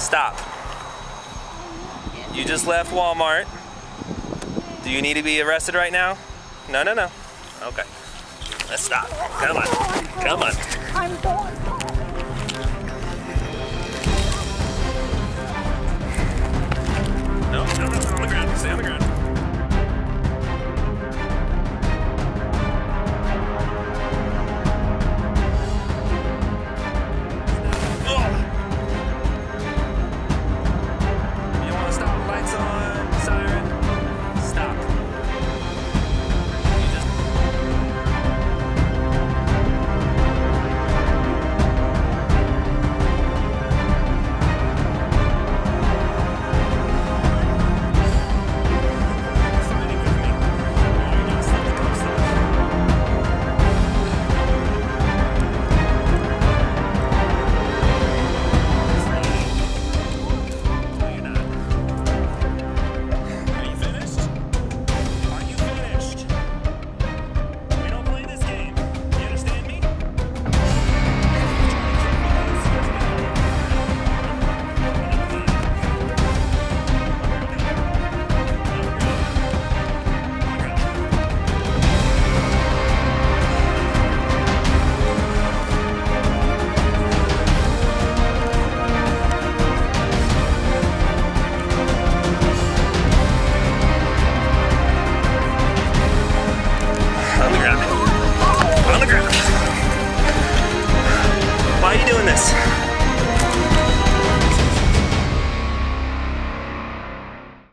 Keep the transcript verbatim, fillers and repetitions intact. Stop. You just left Walmart. Do you need to be arrested right now? No, no, no. Okay. Let's stop. Come on. Come on. I'm going.